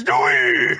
Let's do it!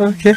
Okay.